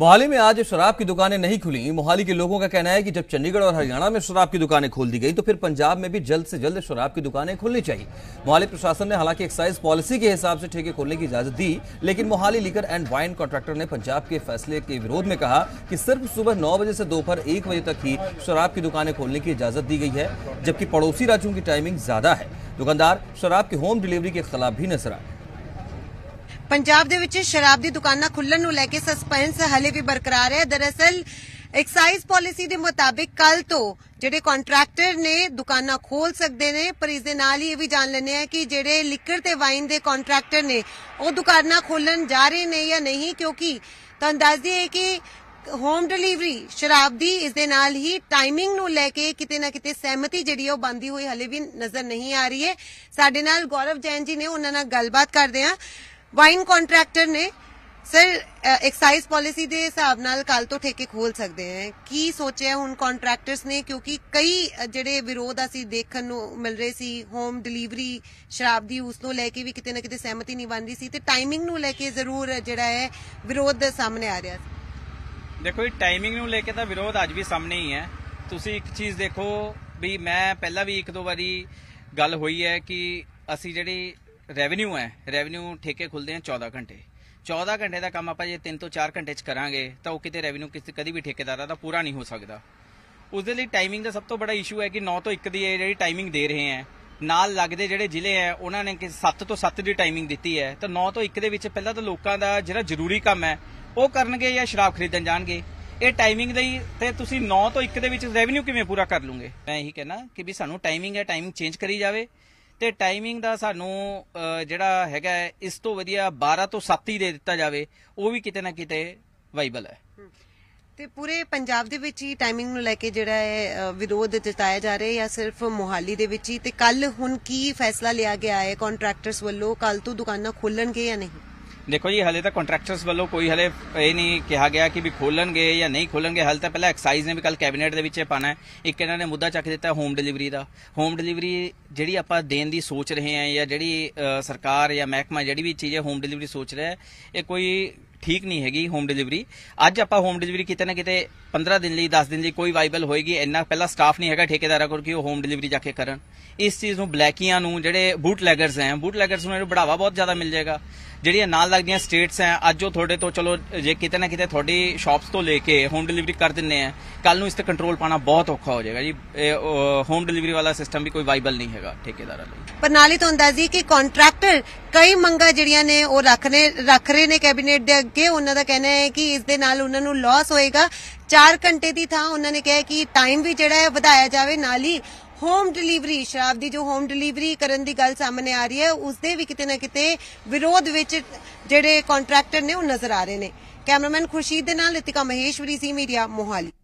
मोहाली में आज शराब की दुकानें नहीं खुली। मोहाली के लोगों का कहना है कि जब चंडीगढ़ और हरियाणा में शराब की दुकानें खोल दी गई तो फिर पंजाब में भी जल्द से जल्द शराब की दुकानें खुलनी चाहिए। मोहाली प्रशासन ने हालांकि एक्साइज पॉलिसी के हिसाब से ठेके खोलने की इजाजत दी, लेकिन Mohali liquor and wine contractor ने पंजाब के फैसले के विरोध में कहा कि सिर्फ सुबह 9 बजे से दोपहर 1 बजे तक ही शराब की दुकानें खोलने की इजाजत दी गई है, जबकि पड़ोसी राज्यों की टाइमिंग ज्यादा है। दुकानदार शराब की होम डिलीवरी के खिलाफ भी नजर आए। पंजाब दे विच शराब दी दुकानां खुल्लण नूं लैके सस्पेंस हले भी बरकरार है। दरअसल एक्साइज पॉलिसी दे मुताबिक कल तो जेडे कॉन्ट्रैक्टर ने दुकानां खोल सकदे ने, पर इस दे नाल ही ये भी जान लैने आ कि जेडे लिकर ते वाइन दे कॉन्ट्रैक्टर ने ओह दुकानां खोलन जा रहे ने या नहीं, क्योंकि तुहानूं दस दईए कि होम डिलीवरी शराब दी इस दे नाल ही टाइमिंग नूं लैके किते ना किते सहमति जिहड़ी ओह बनदी होई हले भी नजर नहीं आ रही है। साडे नाल गौरव जैन जी ने, उन्हां नाल गलबात करदे आ। वाइन कॉन्ट्रैक्टर ने सर एक्साइज पॉलिसी के हिसाब नाल कल तो ठेके खोल सकते हैं की सोचा हुण कॉन्ट्रैक्टर्स ने, क्योंकि कई जिहड़े विरोध असीं देखण नूं मिल रहे सी होम डिलीवरी शराब दी उस नूं लैके भी किते ना किते सहमति नहीं बन रही सी ते टाइमिंग नूं लैके जरूर जिहड़ा है विरोध सामने आ रहा। देखो ये टाइमिंग नूं लैके तां विरोध अज भी सामने ही है। तुसीं एक चीज़ देखो भी मैं पहला भी एक दो वारी गल होई है कि असीं जिहड़ी रेवन्यू है रेवन्यू ठेके खुलते हैं 14 घंटे का काम आप जो 3 तो 4 घंटे करांगे तो वह कितने रेवन्यू किसी कभी भी ठेकेदार का पूरा नहीं हो सकता। उसके लिए टाइमिंग का सब तो बड़ा इशू है कि 9 तो 1 की जी टाइमिंग दे रहे हैं, नाल लगते जोड़े जिले हैं उन्होंने 7 तो 7 की टाइमिंग दी है। तो 9 तो 1 के पहला तो लोगों का जो जरूरी काम है वह करे या शराब खरीदन जाएंगे, ये टाइमिंग तो 9 तो 1 के रेवन्यू किमें पूरा कर लूँगे। मैं यही कहना कि भी सानू टाइमिंग है टाइमिंग चेंज करी जाए तो टाइमिंग का सानू जिहड़ा हैगा इस तो वधिया 12 तो 7 ही दे दिता जाए, वह भी किते ना किते वाइबल है। ते पूरे पंजाब दे विच ही टाइमिंग नूं लैके जिहड़ा है विरोध जताया जा रहा है या सिर्फ मोहाली दे विच ही? ते कल हुण की फैसला लिया गया है कॉन्ट्रैक्टर्स वालों, कल तो दुकानां खोलणगे या नहीं? देखो जी हले तो कॉन्ट्रैक्टर्स वालों कोई हले ये नहीं कहा गया कि भी खोलणगे या नहीं खोलणगे। हल तो पहले एक्साइज ने भी कल कैबिनेट दे विच पाना है। एक इन्होंने मुद्दा चक दिता होम डिलीवरी का। होम डिलीवरी जी आप देन की सोच रहे हैं या जी सरकार या महकमा जी भी चीज़ होम डिलीवरी सोच रहा है, ये कोई ठीक नहीं हैगी। होम डिलीवरी अज आप होम डिलीवरी कितने ना कितने 15 दिन लिए 10 दिन लिए कोई वाइबल होएगी, इन्ना पहला स्टाफ नहीं है ठेकेदारा को कि होम डिलीवरी जाके करन। इस चीज़ में ब्लैकियां जोड़े बूटलैगर्स हैं, बूटलैगर्स में बढ़ावा बहुत ज़्यादा मिल जाएगा। जी नाल लगदियां स्टेट्स हैं अज वो थोड़े तो चलो जे कितने ना कितने थोड़ी शॉप्स तो लेके होम डिलीवरी कर दें हैं, कल नूं इस ते कंट्रोल पाना बहुत औखा हो जाएगा जी। होम डिलीवरी वाला सिस्टम भी कोई वाइबल नहीं है ठेकेदारा लई। पर नाल ही तुहानूं दस दईए कि कॉन्ट्रैक्टर कई मंगां जिहड़ियां ने ओह रख रहे ने कैबिनेट दे अगे। उन्हां दा कहना है कि इस दे नाल उन्हां नूं लॉस होएगा। 4 घंटे की थां उन्होंने कहा कि टाइम भी जिहड़ा है वधाया जावे, नाल ही होम डिलीवरी शराब की जो होम डिलीवरी करने की गल सामने आ रही है उसके भी किते ना किते विरोध विच जिहड़े कॉन्ट्रैक्टर ने नजर आ रहे हैं। कैमरामैन खुर्शीद दे नाल लितिका महेश्वरी सी मीडिया मोहाली।